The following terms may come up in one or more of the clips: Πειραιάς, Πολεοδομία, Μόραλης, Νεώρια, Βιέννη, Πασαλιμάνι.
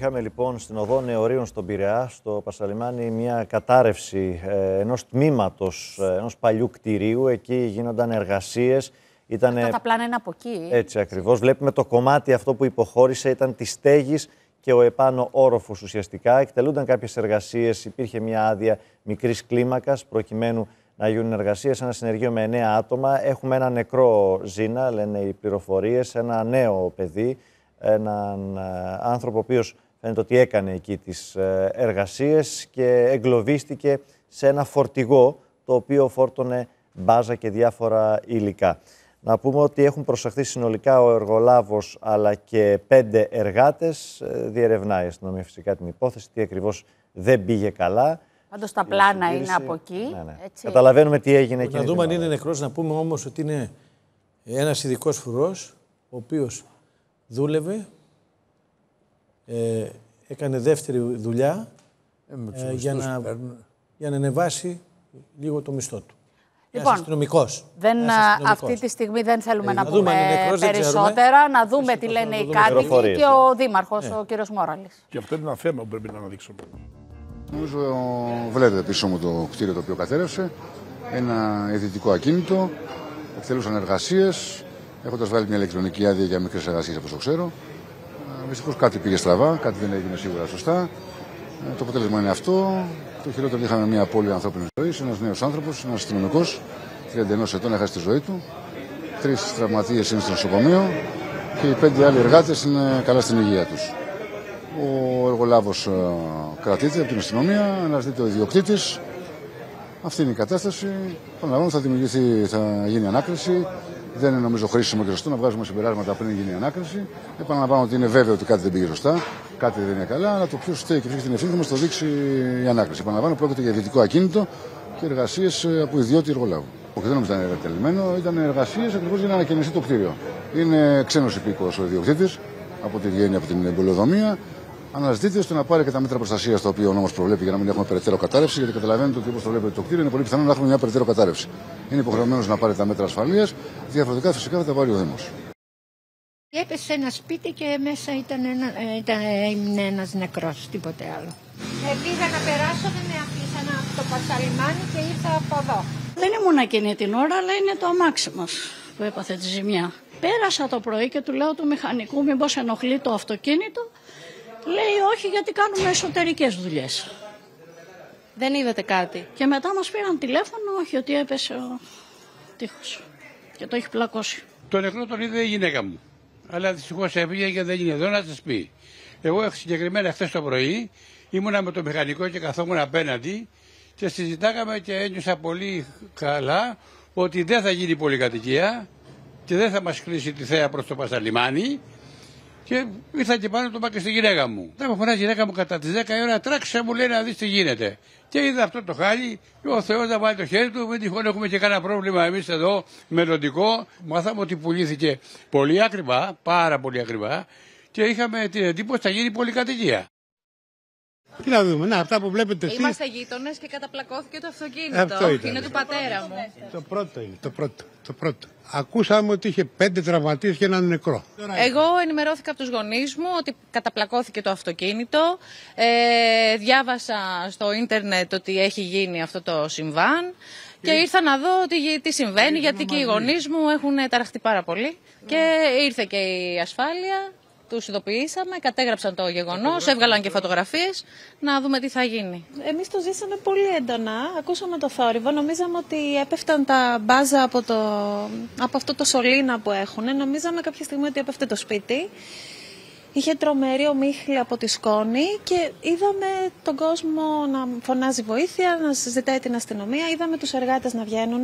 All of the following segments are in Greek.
Είχαμε λοιπόν στην οδό Νεωρίων στον Πειραιά, στο Πασαλιμάνι, μια κατάρρευση ενός τμήματος, ενός παλιού κτηρίου. Εκεί γίνονταν εργασίες. Ήτανε... τα πλάνα είναι από εκεί. Έτσι ακριβώς. Βλέπουμε το κομμάτι αυτό που υποχώρησε ήταν της στέγης και ο επάνω όροφος ουσιαστικά. Εκτελούνταν κάποιες εργασίες, υπήρχε μια άδεια μικρής κλίμακας προκειμένου να γίνουν εργασίες. Ένα συνεργείο με 9 άτομα. Έχουμε ένα νεκρό Ζήνα, λένε οι πληροφορίες, ένα νέο παιδί. Έναν άνθρωπο ο οποίος φαίνεται ότι έκανε εκεί τις εργασίες και εγκλωβίστηκε σε ένα φορτηγό το οποίο φόρτωνε μπάζα και διάφορα υλικά. Να πούμε ότι έχουν προσαχθεί συνολικά ο εργολάβος αλλά και 5 εργάτες. Διερευνάει η αστυνομία φυσικά την υπόθεση, τι ακριβώς δεν πήγε καλά. Πάντως τα πλάνα είναι από εκεί. Ναι, ναι. Έτσι. Καταλαβαίνουμε τι έγινε εκεί. Να δούμε αν είναι νεκρός, να πούμε όμως ότι είναι ένας ειδικός φρουρός ο οποίος δούλευε, έκανε δεύτερη δουλειά για να ανεβάσει λίγο το μισθό του. Λοιπόν, αστυνομικός. Αυτή τη στιγμή δεν θέλουμε να πούμε νεκρός, περισσότερα, να δούμε τι λένε οι κάτοικοι και ο Δήμαρχος, ο κύριος Μόραλης. Και αυτό είναι ένα θέμα που πρέπει να αναδείξουμε. Νομίζω βλέπετε πίσω μου το κτίριο το οποίο κατέρευσε, ένα ιδιωτικό ακίνητο, εκτελούσαν εργασίες. Έχοντας βάλει μια ηλεκτρονική άδεια για μικρές εργασίες, όπως το ξέρω. Δυστυχώς κάτι πήγε στραβά, κάτι δεν έγινε σίγουρα σωστά. Το αποτέλεσμα είναι αυτό. Το χειρότερο είχαμε μια απώλεια ανθρώπινης ζωής, ένας νέος άνθρωπος, ένας αστυνομικός, 31 ετών, έχασε τη ζωή του. 3 τραυματίες είναι στο νοσοκομείο και οι 5 άλλοι εργάτες είναι καλά στην υγεία τους. Ο εργολάβος κρατείται από την αστυνομία, αναζητείται ο ιδιοκτήτης. Αυτή είναι η κατάσταση. Παραλαμβάνω, θα γίνει ανάκριση. Δεν είναι νομίζω χρήσιμο και σωστό να βγάζουμε συμπεράσματα πριν γίνει η ανάκριση. Επαναλαμβάνω ότι είναι βέβαιο ότι κάτι δεν πήγε σωστά, κάτι δεν είναι καλά, αλλά το ποιο στέκει και ποιο έχει την ευθύνη μας το δείξει η ανάκριση. Επαναλαμβάνω, πρόκειται για ιδιωτικό ακίνητο και εργασίες από ιδιώτη εργολάβου. Όχι, δεν νομίζω ότι ήταν τελειωμένο, ήταν εργασίες ακριβώς για να ανακαινιστεί το κτίριο. Είναι ξένος υπήκοος ο ιδιοκτήτης, από τη Βιέννη, από την Πολεοδομία. Αναζητείται ώστε να πάρει και τα μέτρα προστασίας τα οποία ο νόμος προβλέπει για να μην έχουμε περαιτέρω κατάρρευση. Γιατί καταλαβαίνετε ότι όπως το βλέπετε το κτίριο είναι πολύ πιθανό να έχουμε μια περαιτέρω κατάρρευση. Είναι υποχρεωμένος να πάρει τα μέτρα ασφαλείας. Διαφορετικά φυσικά θα τα πάρει ο Δήμος. Έπεσε ένα σπίτι και μέσα ήταν ένας νεκρός, τίποτε άλλο. Πήγα να περάσω, δεν με αφήσαν από το Πασαλιμάνι και ήρθα από εδώ. Δεν ήμουν εκείνη την ώρα, αλλά είναι το αμάξι μας που έπαθε τη ζημιά. Πέρασα το πρωί και του λέω του μηχανικού, μήπως ενοχλεί το αυτοκίνητο. Λέει όχι, γιατί κάνουμε εσωτερικές δουλειές. Δεν είδατε κάτι? Και μετά μας πήραν τηλέφωνο, όχι, ότι έπεσε ο τείχος και το έχει πλακώσει. Το νεκρό τον είδε η γυναίκα μου, αλλά δυστυχώς έφυγε και δεν είναι εδώ να σας πει. Εγώ συγκεκριμένα χθες το πρωί ήμουνα με τον μηχανικό και καθόμουν απέναντι και συζητάγαμε και ένιωσα πολύ καλά ότι δεν θα γίνει πολυκατοικία και δεν θα μας κλείσει τη θέα προς το Πασαλιμάνι. Και ήρθα και πάνω το μπα και στη γυναίκα μου. Τα με φωνάζει η γυναίκα μου κατά τις 10 η ώρα, τράξε μου, λέει, να δεις τι γίνεται. Και είδα αυτό το χάλι, και ο Θεός να βάλει το χέρι του, μην τυχόν έχουμε και κανένα πρόβλημα εμείς εδώ, μελλοντικό. Μάθαμε ότι πουλήθηκε πολύ ακριβά, πάρα πολύ ακριβά, και είχαμε την εντύπωση θα γίνει πολυκατοικία. Τι να δούμε, να, αυτά που βλέπετε. Είμαστε γείτονες και καταπλακώθηκε το αυτοκίνητο. Αυτό ήταν. Είναι του πατέρα μου. Το πρώτο είναι, το πρώτο. Ακούσαμε ότι είχε 5 τραυματίες και έναν νεκρό. Εγώ ενημερώθηκα από τους γονείς μου ότι καταπλακώθηκε το αυτοκίνητο. Διάβασα στο ίντερνετ ότι έχει γίνει αυτό το συμβάν. Και ήρθα να δω τι συμβαίνει, γιατί και οι γονείς μου έχουν ταραχτεί πάρα πολύ. Και ήρθε και η ασφάλεια. Τους ειδοποιήσαμε, κατέγραψαν το γεγονός, έβγαλαν και φωτογραφίες, να δούμε τι θα γίνει. Εμείς το ζήσαμε πολύ έντονα, ακούσαμε το θόρυβο, νομίζαμε ότι έπεφταν τα μπάζα από αυτό το σωλήνα που έχουν, νομίζαμε κάποια στιγμή ότι έπεφτε το σπίτι. Είχε τρομερή ομίχλη από τη σκόνη και είδαμε τον κόσμο να φωνάζει βοήθεια, να συζητάει την αστυνομία. Είδαμε τους εργάτες να βγαίνουν.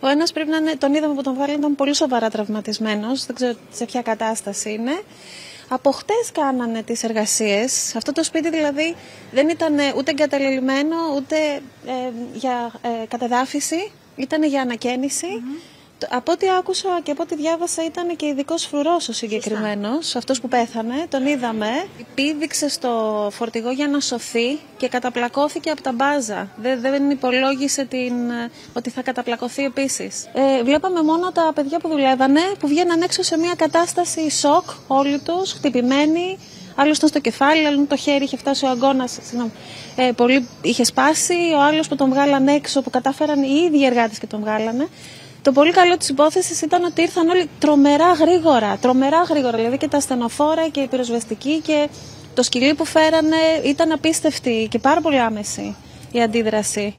Ο ένας πρέπει να είναι, τον είδαμε που τον βάλανε, ήταν πολύ σοβαρά τραυματισμένος. Δεν ξέρω σε ποια κατάσταση είναι. Από χτες κάνανε τις εργασίες. Αυτό το σπίτι δηλαδή δεν ήταν ούτε εγκαταλελειμμένο, ούτε για κατεδάφιση. Ήταν για ανακαίνιση. Από ό,τι άκουσα και από ό,τι διάβασα ήταν και ειδικός φρουρός ο συγκεκριμένος, αυτός που πέθανε, τον είδαμε. Πήδηξε στο φορτηγό για να σωθεί και καταπλακώθηκε από τα μπάζα. Δεν υπολόγισε ότι θα καταπλακωθεί επίσης. Βλέπαμε μόνο τα παιδιά που δουλεύανε, που βγαίναν έξω σε μια κατάσταση σοκ όλοι τους, χτυπημένοι, Άλλο ήταν στο κεφάλι, άλλο το χέρι, είχε φτάσει ο αγκώνας. Πολύ είχε σπάσει. Ο άλλος που τον βγάλανε έξω, που κατάφεραν οι ίδιοι εργάτες και τον βγάλανε. Το πολύ καλό της υπόθεσης ήταν ότι ήρθαν όλοι τρομερά γρήγορα. Δηλαδή και τα ασθενοφόρα και οι πυροσβεστικοί και το σκυλί που φέρανε ήταν απίστευτη και πάρα πολύ άμεση η αντίδραση.